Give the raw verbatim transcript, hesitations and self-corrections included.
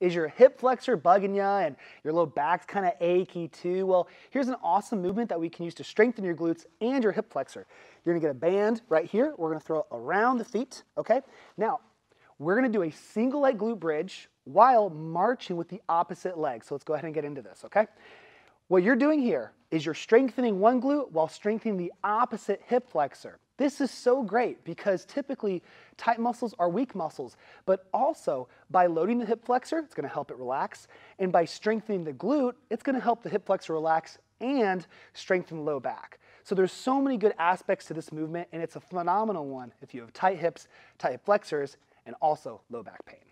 Is your hip flexor bugging you and your low back's kind of achy too? Well, here's an awesome movement that we can use to strengthen your glutes and your hip flexor. You're gonna get a band right here. We're gonna throw it around the feet, okay? Now, we're gonna do a single leg glute bridge while marching with the opposite leg. So let's go ahead and get into this, okay? What you're doing here is you're strengthening one glute while strengthening the opposite hip flexor. This is so great because typically tight muscles are weak muscles, but also by loading the hip flexor, it's gonna help it relax, and by strengthening the glute, it's gonna help the hip flexor relax and strengthen the low back. So there's so many good aspects to this movement, and it's a phenomenal one if you have tight hips, tight flexors, and also low back pain.